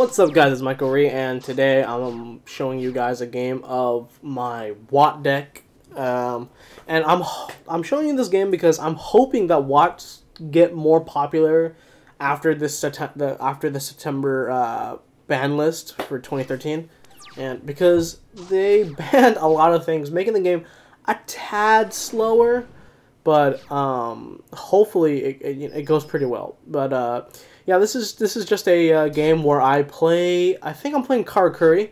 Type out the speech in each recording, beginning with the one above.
What's up, guys? It's Michael Rhee, and today I'm showing you guys a game of my Watt deck. And I'm showing you this game because I'm hoping that Watts get more popular after this September ban list for 2013, and because they banned a lot of things, making the game a tad slower. But hopefully it goes pretty well. But yeah, this is just a game where I play. I think I'm playing Karakuris.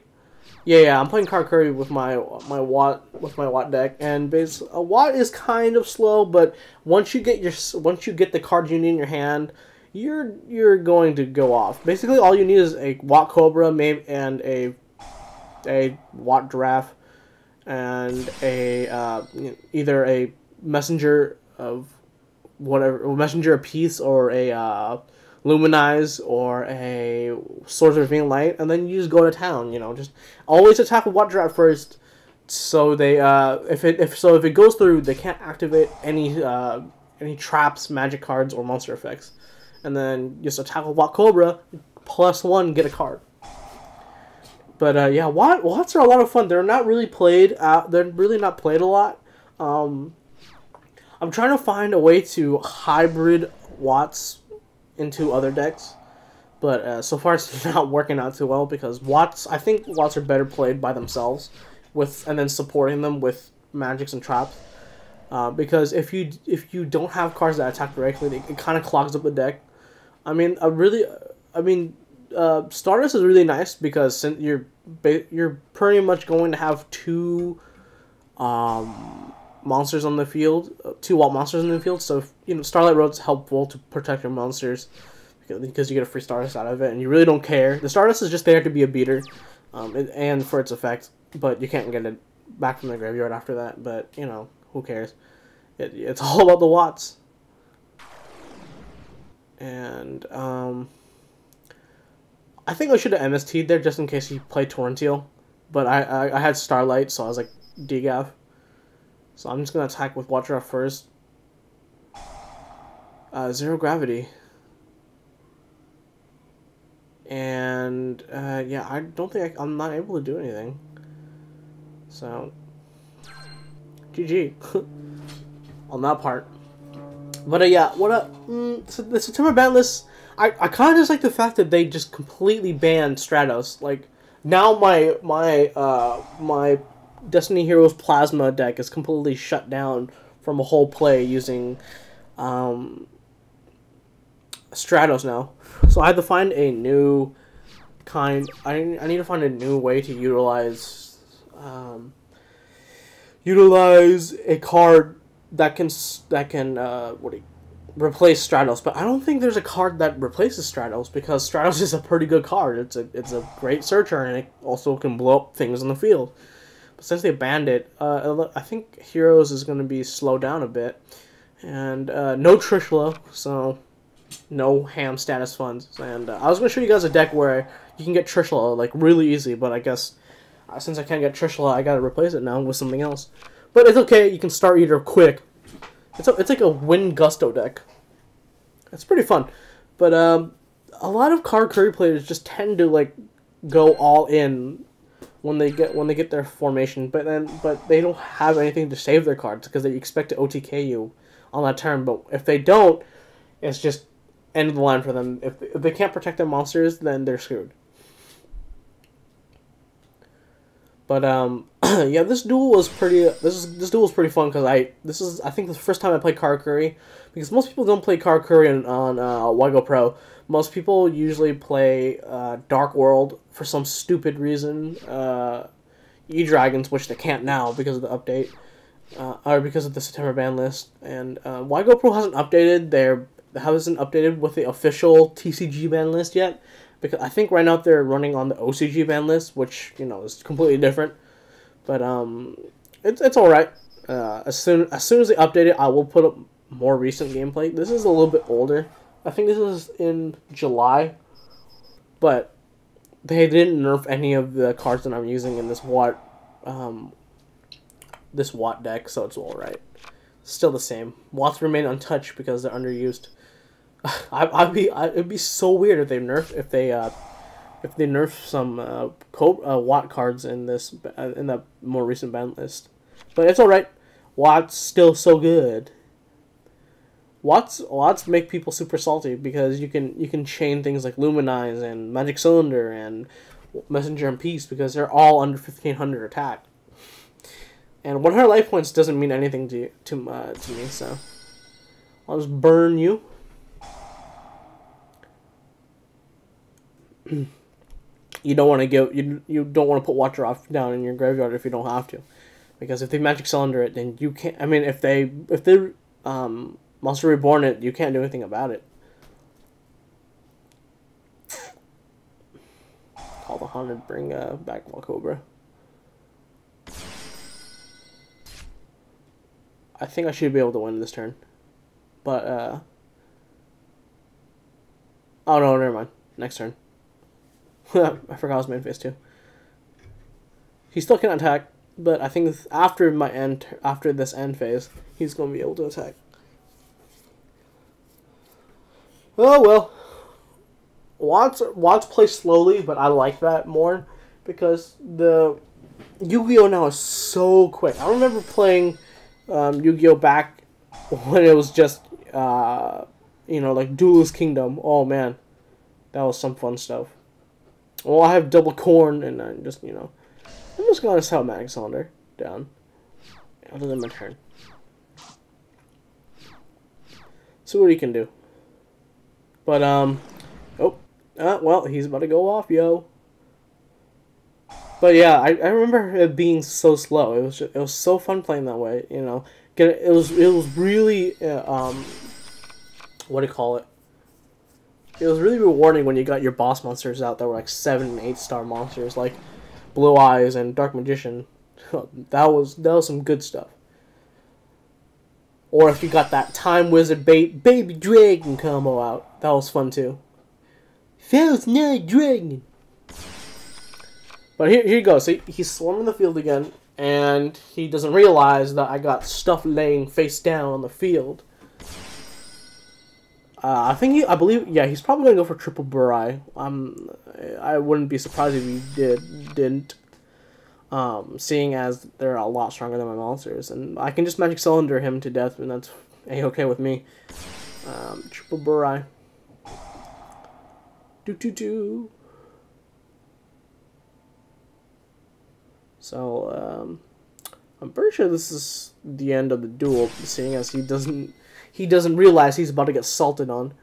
Yeah, I'm playing Karakuris with my Watt deck, and Watt is kind of slow. But once you get the card you need in your hand, you're going to go off. Basically, all you need is a Wattcobra, maybe, and a Wattgiraffe, and a either a Messenger of whatever, Messenger of Peace, or a Luminize, or a Sorcerer of Being Light, and then you just go to town. You know, just always attack a Wattgiraffe first, so they if it goes through, they can't activate any traps, magic cards, or monster effects, and then just attack a Wattcobra, +1, get a card. But yeah, Watts are a lot of fun. They're not really played. They're really not played a lot. I'm trying to find a way to hybrid Watts into other decks, but so far it's not working out too well because I think Watts are better played by themselves, and then supporting them with magics and traps. Because if you don't have cards that attack directly, it kind of clogs up the deck. Startus is really nice because since you're pretty much going to have two monsters on the field, two Watt monsters on the field, so you know Starlight Road's helpful to protect your monsters because you get a free Stardust out of it, and you really don't care. The Stardust is just there to be a beater, and for its effect, but you can't get it back from the graveyard after that. But you know, who cares? It's all about the Watts. And I think I should have MST'd there just in case he played Torrential, but I had Starlight, so I was like DGAF. So I'm just going to attack with Watcheroth first. Zero Gravity. And, yeah, I don't think I'm not able to do anything. So, GG. On that part. But, yeah, so the September ban list, I kind of just like the fact that they just completely banned Stratos. Like, now my Destiny Heroes Plasma deck is completely shut down from a whole play using Stratos now. So I had to find a new kind. I need to find a new way to utilize a card that can replace Stratos. But I don't think there's a card that replaces Stratos because Stratos is a pretty good card. It's a great searcher, and it also can blow up things on the field. Since they banned it, I think Heroes is going to be slowed down a bit. And no Trishla, so no ham status funds. And I was going to show you guys a deck where you can get Trishla like really easy, but I guess since I can't get Trishla, I got to replace it now with something else. But it's okay, you can Star Eater quick. It's like a Wind Gusto deck. It's pretty fun. But a lot of Karakuris players just tend to like go all in when they get their formation, but they don't have anything to save their cards because they expect to OTK you on that turn. But if they don't, it's just end of the line for them. If they can't protect their monsters, then they're screwed. But yeah, this duel was pretty fun because I think the first time I played Karakuris, because most people don't play Karakuris on YGO Pro. Most people usually play Dark World for some stupid reason, E-Dragons, which they can't now because of the update, or because of the September ban list. And YGO Pro hasn't updated with the official TCG ban list yet, because I think right now they're running on the OCG ban list, which you know is completely different. But it's all right. As soon as they update it, I will put up more recent gameplay. This is a little bit older. I think this was in July, but they didn't nerf any of the cards that I'm using in this Watt deck, so it's all right. Still the same. Watts remain untouched because they're underused. It'd be so weird if they nerfed if they nerf some Watt cards in this in the more recent ban list. But it's all right. Watt's still so good. Watts make people super salty because you can chain things like Luminize and Magic Cylinder and Messenger in Peace because they're all under 1500 attack. And 100 life points doesn't mean anything to me, so I'll just burn you. You don't want to go. You don't want to put Watcheroth down in your graveyard if you don't have to, because if they Magic Cylinder it, then you can't. I mean, if they Monster Reborn it, you can't do anything about it. Call the Haunted, bring back Malcober. I think I should be able to win this turn, but oh no, never mind. Next turn. I forgot his main phase too. He still can attack, but I think after my end, after this end phase, he's going to be able to attack. Oh well. Watts plays slowly, but I like that more because the Yu-Gi-Oh now is so quick. I remember playing Yu-Gi-Oh back when it was just you know, like Duelist Kingdom. Oh man. That was some fun stuff. Well, I have double corn, and I'm just, you know, I'm just gonna sell Magic Cylinder down. Other than my turn. See what he can do. But, oh, well, he's about to go off, yo. But yeah, I remember it being so slow. It was so fun playing that way, you know. It was really, what do you call it? It was really rewarding when you got your boss monsters out that were like 7- and 8-star monsters, like Blue Eyes and Dark Magician. That was some good stuff. Or if you got that Time Wizard Baby Dragon combo out, that was fun too. Feels not dragon. But here you go. See, he's swarming the field again, and he doesn't realize that I got stuff laying face down on the field. I believe he's probably gonna go for Triple Burai. I wouldn't be surprised if he didn't. Seeing as they're a lot stronger than my monsters, and I can just Magic Cylinder him to death, and that's a-okay with me. Triple Burai. Do. So I'm pretty sure this is the end of the duel, seeing as he doesn't. He doesn't realize he's about to get salted on.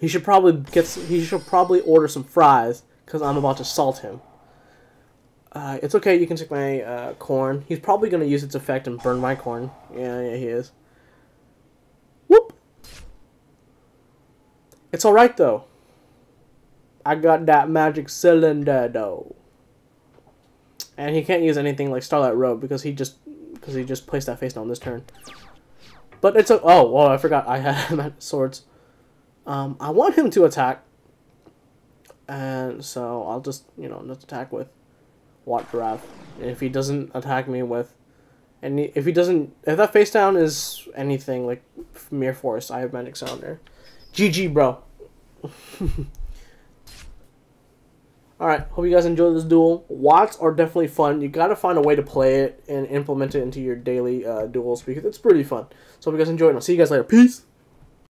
He should probably He should probably order some fries because I'm about to salt him. It's okay. You can take my corn. He's probably gonna use its effect and burn my corn. Yeah, he is. Whoop! It's all right though. I got that Magic Cylinder though. And he can't use anything like Starlight Road because he just placed that face down this turn. But it's a... Oh, well, I forgot I had him at swords. I want him to attack. And so I'll just, you know, just attack with Wattgiraffe. And if he doesn't attack me with... And if he doesn't... If that face down is anything, like, mere force, I have Magic Cylinder. GG, bro. Alright, hope you guys enjoyed this duel. Watts are definitely fun. You gotta find a way to play it and implement it into your daily duels because it's pretty fun. So hope you guys enjoyed, and I'll see you guys later. Peace!